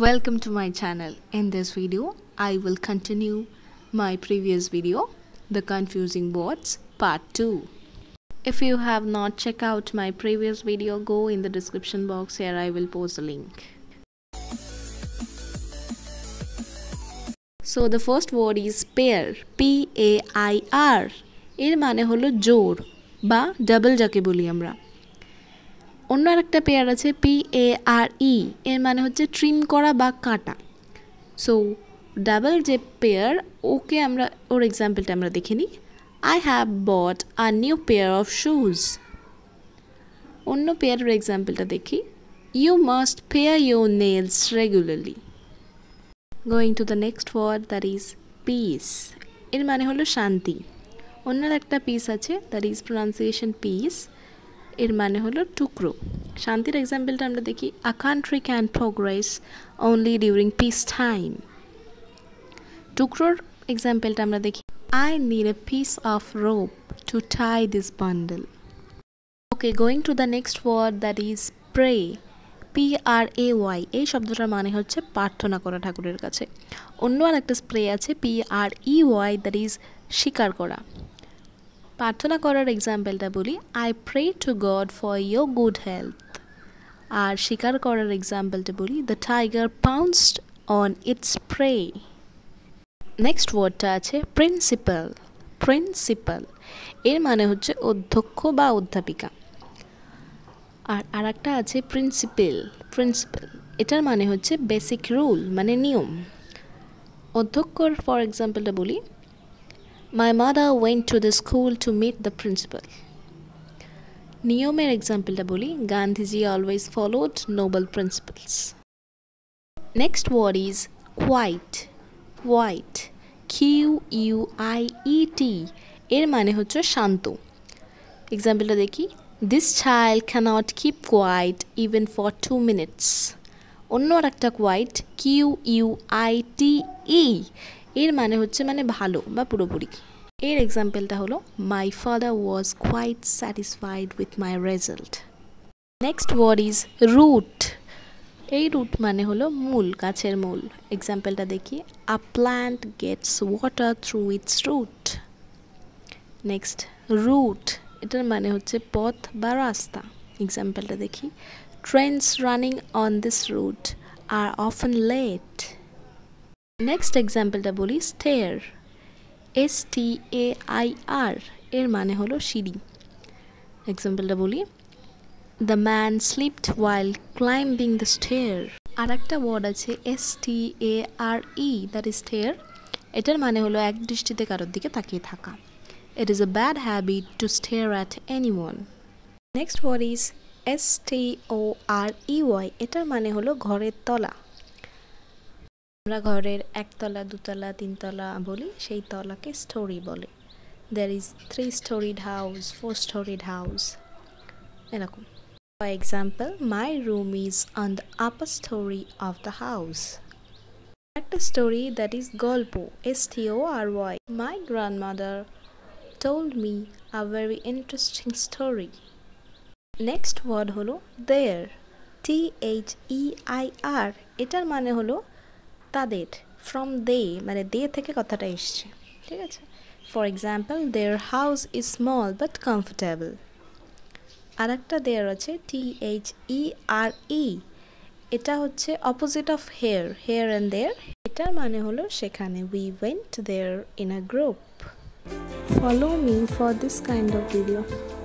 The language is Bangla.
Welcome to my channel. In this video I will continue my previous video, the confusing words part 2. If you have not checked out my previous video, go in the description box. Here I will post a link. So the first word is pair, PAIR. এর মানে হলো জোড় বা ডাবল যাকে বলি আমরা। অন্য আরেকটা পেয়ার আছে PARE, এর মানে হচ্ছে ট্রিম করা বা কাটা। সো ডাবল যে পেয়ার ওকে আমরা ওর এক্সাম্পলটা আমরা দেখে নিই। I have bought a new pair of shoes. অন্য পেয়ারের এক্সাম্পলটা দেখি। You must pare your nails regularly. Going to the next word, that is peace. এর মানে হলো শান্তি। অন্য একটা পিস আছে, that is pronunciation peace. এর মানে হলো টুকরো। শান্তির এক্সাম্পলটা আমরা দেখি। A country can progress only during peace time. টুকরোর এক্সাম্পলটা আমরা দেখি। I need a piece of rope to tie this bundle. Okay, going to the next word, that is pray. PRAY. এই শব্দটার মানে হচ্ছে প্রার্থনা করা ঠাকুরের কাছে। অন্য আরেকটা স্প্রে আছে PREY, that is স্বীকার করা। প্রার্থনা করার এক্সাম্পলটা বলি। I pray to God for your good health. আর স্বীকার করার এক্সাম্পলটা বলি। The tiger pounced on its prey. Next ওয়ার্ডটা আছে প্রিন্সিপাল। প্রিন্সিপাল এর মানে হচ্ছে অধ্যক্ষ বা অধ্যাপিকা। আর আরেকটা আছে প্রিন্সিপাল। প্রিন্সিপাল এটার মানে হচ্ছে বেসিক রুল মানে নিয়ম। অধ্যক্ষর ফর এক্সাম্পলটা বলি। My mother went to the school to meet the principal. নিয়মের এক্সাম্পলটা বলি। Gandhiji always followed noble principles. Next word is quiet. Quiet, QUIET. এর মানে হচ্ছে শান্ত। এক্সাম্পলটা দেখি। This child cannot keep quiet even for 2 minutes. অন্য আরেকটা quiet, QUITE. এর মানে হচ্ছে ভালো বা পুরোপুরি। এর এক্সাম্পলটা হলো My father was quite satisfied with my result. Next word is root. এই root মানে হলো মূল, গাছের মূল। এক্সাম্পলটা দেখি। A plant gets water through its root. Next route, এটার মানে হচ্ছে পথ বা রাস্তা। এক্সাম্পলটা দেখি। Trains running on this route are often late. Next example টা বলি। Stair, STAIR. এর মানে হলো সিঁড়ি। এক্সাম্পল টা বলি। The man slipped while climbing the stair. আরেকটা ওয়ার্ড আছে STARE, that is stair. এটার মানে হলো এক দৃষ্টিতে কারোর দিকে তাকিয়ে থাকা। It is a bad habit to stare at anyone. Next word is STOREY. এটার মানে হলো ঘরের তলা। আমরা ঘরের একতলা, দুতলা, তিনতলা বলি, সেই তলাকে স্টোরি বলে। There is 3-storied house, 4-storied house, এরকম। For example, my room is on the upper story of the house. Another story, that is গল্প, STORY. My grandmother told me a very interesting story. Next word হলো there, THEIR. এটার মানে হলো তাদের। ফ্রম দে মানে দে থেকে কথাটা এসছে, ঠিক আছে। For example, their house is small but comfortable. আর একটা দেয়ার আছে THERE। এটা হচ্ছে opposite of here, here and there. এটার মানে হলো সেখানে। We went there in a group. Follow me for this kind of video.